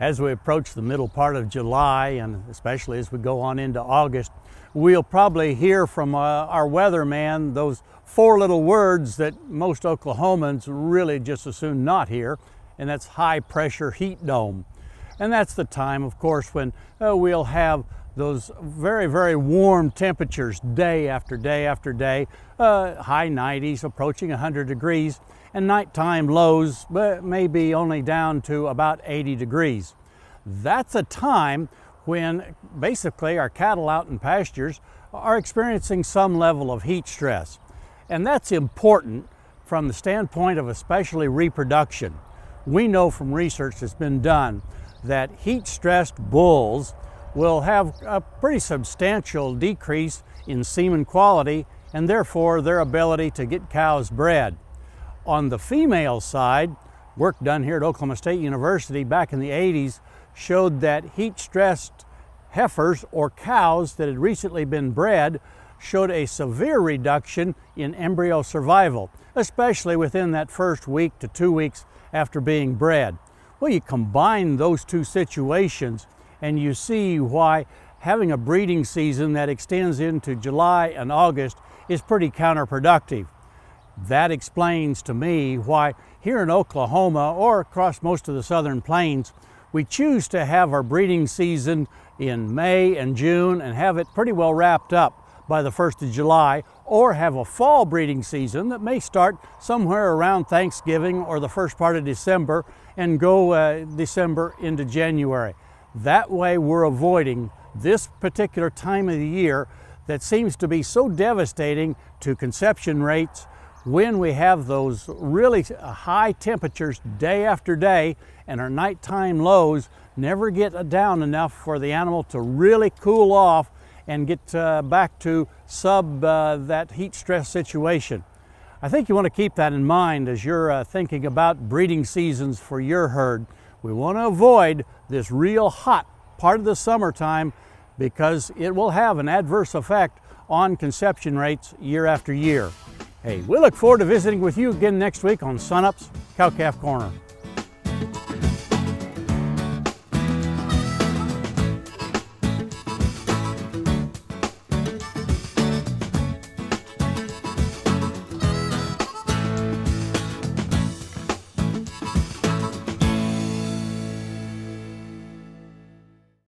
As we approach the middle part of July, and especially as we go on into August, we'll probably hear from our weatherman those four little words that most Oklahomans really just as soon not hear, and that's high pressure heat dome. And that's the time, of course, when we'll have those very, very warm temperatures day after day after day, high 90s approaching 100 degrees, and nighttime lows may be only down to about 80 degrees. That's a time when basically our cattle out in pastures are experiencing some level of heat stress. And that's important from the standpoint of especially reproduction. We know from research that's been done that heat-stressed bulls will have a pretty substantial decrease in semen quality and therefore their ability to get cows bred. On the female side, work done here at Oklahoma State University back in the 80s showed that heat-stressed heifers or cows that had recently been bred showed a severe reduction in embryo survival, especially within that first week to 2 weeks after being bred. Well, you combine those two situations and you see why having a breeding season that extends into July and August is pretty counterproductive. That explains to me why here in Oklahoma or across most of the southern plains, we choose to have our breeding season in May and June and have it pretty well wrapped up by the 1st of July, or have a fall breeding season that may start somewhere around Thanksgiving or the first part of December and go December into January. That way we're avoiding this particular time of the year that seems to be so devastating to conception rates when we have those really high temperatures day after day and our nighttime lows never get down enough for the animal to really cool off and get back to that heat stress situation. I think you want to keep that in mind as you're thinking about breeding seasons for your herd. We want to avoid this real hot part of the summertime because it will have an adverse effect on conception rates year after year. Hey, we look forward to visiting with you again next week on Sun Up's Cow-Calf Corner.